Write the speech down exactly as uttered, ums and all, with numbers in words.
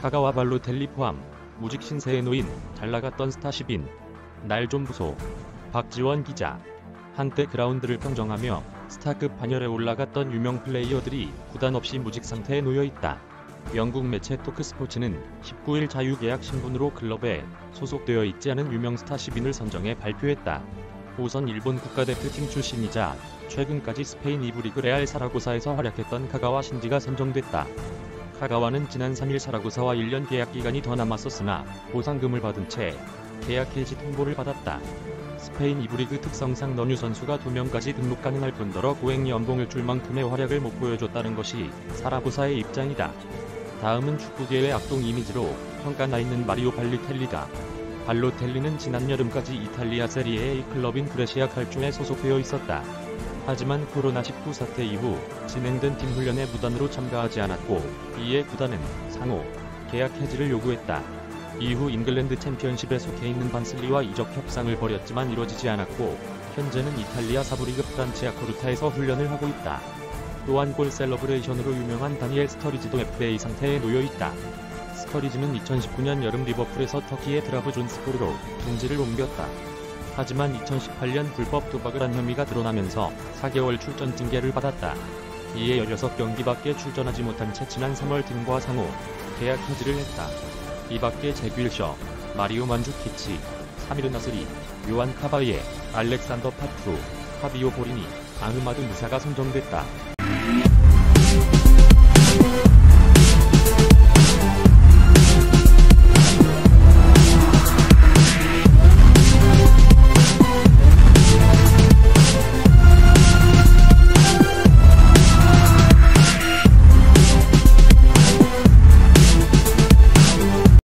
카가와 발로텔리 포함 무직 신세의 노인, 잘나갔던 스타십인, 날 좀 부소. 박지원 기자. 한때 그라운드를 평정하며 스타급 반열에 올라갔던 유명 플레이어들이 구단 없이 무직 상태에 놓여있다. 영국 매체 토크스포츠는 십구 일 자유계약 신분으로 클럽에 소속되어 있지 않은 유명 스타 십인을 선정해 발표했다. 오선 일본 국가대표팀 출신이자 최근까지 스페인 이 부 리그 레알 사라고사에서 활약했던 카가와 신지가 선정됐다. 카가와는 지난 삼 일 사라고사와 일 년 계약 기간이 더 남았었으나 보상금을 받은 채 계약 해지 통보를 받았다. 스페인 이 부 리그 특성상 너뉴 선수가 두 명까지 등록 가능할 뿐더러 고액 연봉을 줄 만큼의 활약을 못 보여줬다는 것이 사라고사의 입장이다. 다음은 축구계의 악동 이미지로 평가나 있는 마리오 발로텔리다. 발로텔리는 지난 여름까지 이탈리아 세리에A 클럽인 브레시아 칼초에 소속되어 있었다. 하지만 코로나 십구 사태 이후 진행된 팀 훈련에 무단으로 참가하지 않았고, 이에 구단은 상호 계약 해지를 요구했다. 이후 잉글랜드 챔피언십에 속해 있는 반슬리와 이적 협상을 벌였지만 이뤄지지 않았고, 현재는 이탈리아 사 부 리그 프란치아 코르타에서 훈련을 하고 있다. 또한 골 셀러브레이션으로 유명한 다니엘 스터리지도 에프 에이 상태에 놓여있다. 스터리지는 이천십구 년 여름 리버풀에서 터키의 드라브 존스포르로 둥지를 옮겼다. 하지만 이천십팔 년 불법 도박을 한 혐의가 드러나면서 사 개월 출전 징계를 받았다. 이에 십육 경기밖에 출전하지 못한 채 지난 삼 월 팀과 상호 계약 해지를 했다. 이 밖에 잭 윌셔, 마리오만주키치, 사미르나스리, 요한카바이에, 알렉산더파투, 파비오보리니, 아흐마드 무사가 선정됐다.